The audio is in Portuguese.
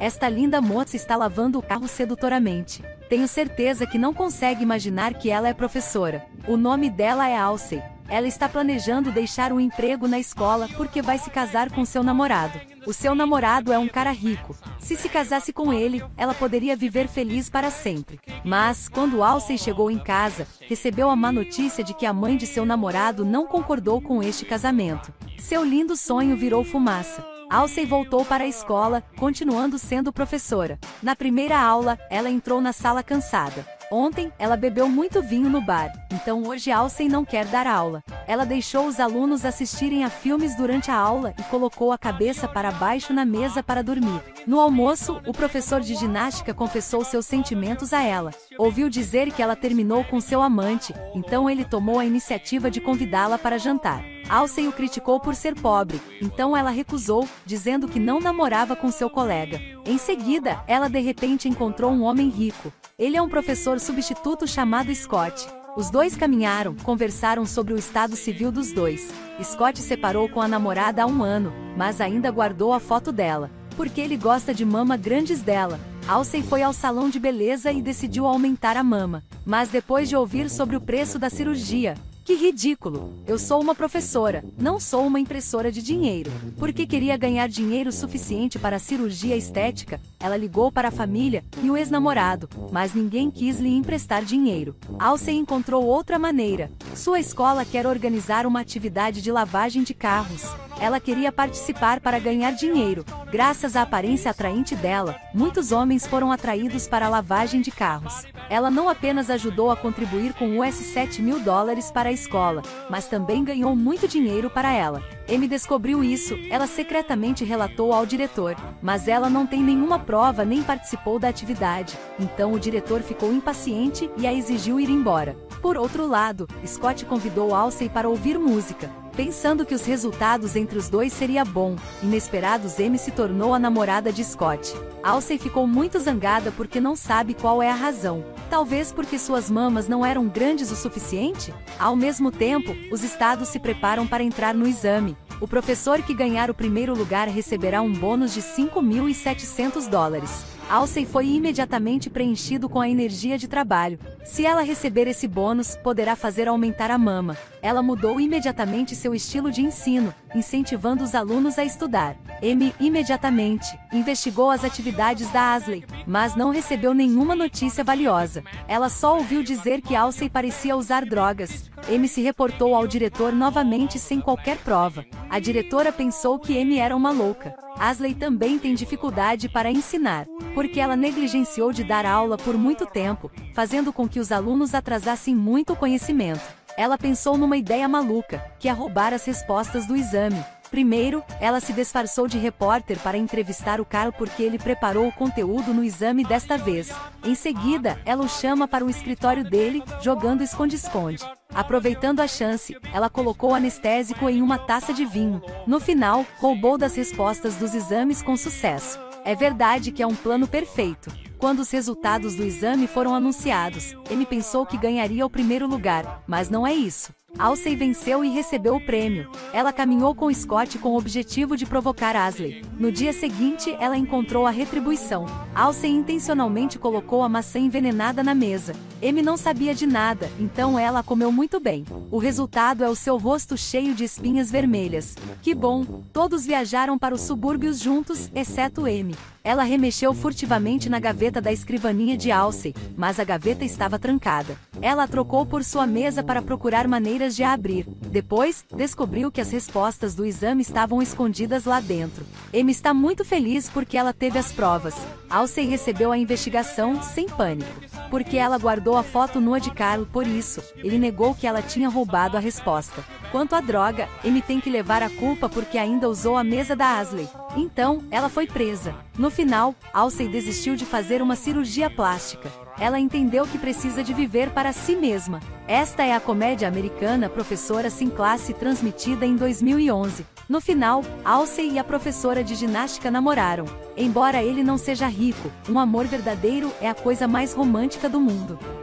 Esta linda moça está lavando o carro sedutoramente. Tenho certeza que não consegue imaginar que ela é professora. O nome dela é Alceu. Ela está planejando deixar um emprego na escola porque vai se casar com seu namorado. O seu namorado é um cara rico. Se se casasse com ele, ela poderia viver feliz para sempre. Mas, quando Alceu chegou em casa, recebeu a má notícia de que a mãe de seu namorado não concordou com este casamento. Seu lindo sonho virou fumaça. Alceu voltou para a escola, continuando sendo professora. Na primeira aula, ela entrou na sala cansada. Ontem, ela bebeu muito vinho no bar, então hoje Alceu não quer dar aula. Ela deixou os alunos assistirem a filmes durante a aula e colocou a cabeça para baixo na mesa para dormir. No almoço, o professor de ginástica confessou seus sentimentos a ela. Ouviu dizer que ela terminou com seu amante, então ele tomou a iniciativa de convidá-la para jantar. Alceu o criticou por ser pobre, então ela recusou, dizendo que não namorava com seu colega. Em seguida, ela de repente encontrou um homem rico. Ele é um professor substituto chamado Scott. Os dois caminharam, conversaram sobre o estado civil dos dois. Scott separou com a namorada há um ano, mas ainda guardou a foto dela, porque ele gosta de mamas grandes dela. Alceu foi ao salão de beleza e decidiu aumentar a mama. Mas depois de ouvir sobre o preço da cirurgia, que ridículo! Eu sou uma professora, não sou uma impressora de dinheiro. Porque queria ganhar dinheiro suficiente para a cirurgia estética, ela ligou para a família e o ex-namorado, mas ninguém quis lhe emprestar dinheiro. Alceu encontrou outra maneira. Sua escola quer organizar uma atividade de lavagem de carros. Ela queria participar para ganhar dinheiro. Graças à aparência atraente dela, muitos homens foram atraídos para a lavagem de carros. Ela não apenas ajudou a contribuir com US$ 7.000 para a escola, mas também ganhou muito dinheiro para ela. Amy descobriu isso, ela secretamente relatou ao diretor, mas ela não tem nenhuma prova nem participou da atividade, então o diretor ficou impaciente e a exigiu ir embora. Por outro lado, Scott convidou Alceu para ouvir música. Pensando que os resultados entre os dois seria bom, inesperados Amy se tornou a namorada de Scott. Alceu ficou muito zangada porque não sabe qual é a razão. Talvez porque suas mamas não eram grandes o suficiente? Ao mesmo tempo, os estados se preparam para entrar no exame. O professor que ganhar o primeiro lugar receberá um bônus de US$ 5.700. Alceu foi imediatamente preenchido com a energia de trabalho. Se ela receber esse bônus, poderá fazer aumentar a mama. Ela mudou imediatamente seu estilo de ensino, incentivando os alunos a estudar. Amy, imediatamente, investigou as atividades da Ashley, mas não recebeu nenhuma notícia valiosa. Ela só ouviu dizer que Alceu parecia usar drogas. Amy se reportou ao diretor novamente sem qualquer prova. A diretora pensou que Amy era uma louca. Ashley também tem dificuldade para ensinar, porque ela negligenciou de dar aula por muito tempo, fazendo com que os alunos atrasassem muito o conhecimento. Ela pensou numa ideia maluca, que é roubar as respostas do exame. Primeiro, ela se disfarçou de repórter para entrevistar o Carl porque ele preparou o conteúdo no exame desta vez. Em seguida, ela o chama para o escritório dele, jogando esconde-esconde. Aproveitando a chance, ela colocou anestésico em uma taça de vinho. No final, roubou das respostas dos exames com sucesso. É verdade que é um plano perfeito. Quando os resultados do exame foram anunciados, Amy pensou que ganharia o primeiro lugar, mas não é isso. Alceu venceu e recebeu o prêmio. Ela caminhou com Scott com o objetivo de provocar Ashley. No dia seguinte, ela encontrou a retribuição. Alceu intencionalmente colocou a maçã envenenada na mesa. Amy não sabia de nada, então ela comeu muito bem. O resultado é o seu rosto cheio de espinhas vermelhas. Que bom! Todos viajaram para os subúrbios juntos, exceto Amy. Ela remexeu furtivamente na gaveta da escrivaninha de Alceu, mas a gaveta estava trancada. Ela a trocou por sua mesa para procurar maneiras de a abrir. Depois, descobriu que as respostas do exame estavam escondidas lá dentro. Amy está muito feliz porque ela teve as provas. Alceu recebeu a investigação, sem pânico, porque ela guardou a foto nua de Carl, por isso, ele negou que ela tinha roubado a resposta. Quanto à droga, Amy tem que levar a culpa porque ainda usou a mesa da Ashley. Então, ela foi presa. No final, Alceu desistiu de fazer uma cirurgia plástica. Ela entendeu que precisa de viver para si mesma. Esta é a comédia americana Professora Sem Classe, transmitida em 2011. No final, Alceu e a professora de ginástica namoraram. Embora ele não seja rico, um amor verdadeiro é a coisa mais romântica do mundo.